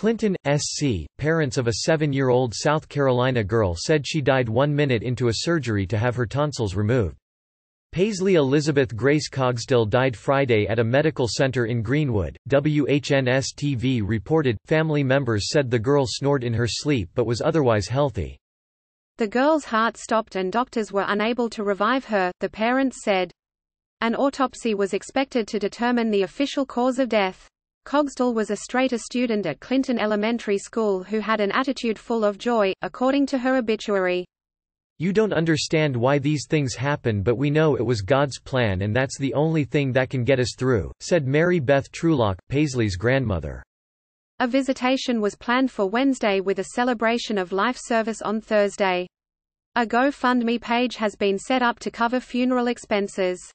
Clinton, S.C., parents of a 7-year-old South Carolina girl said she died 1 minute into a surgery to have her tonsils removed. Paisley Elizabeth Grace Cogsdill died Friday at a medical center in Greenwood, WHNS-TV reported. Family members said the girl snored in her sleep but was otherwise healthy. The girl's heart stopped and doctors were unable to revive her, the parents said. An autopsy was expected to determine the official cause of death. Cogsdill was a straight A student at Clinton Elementary School who had an attitude full of joy, according to her obituary. "You don't understand why these things happen, but we know it was God's plan and that's the only thing that can get us through," said Mary Beth Trulock, Paisley's grandmother. A visitation was planned for Wednesday with a celebration of life service on Thursday. A GoFundMe page has been set up to cover funeral expenses.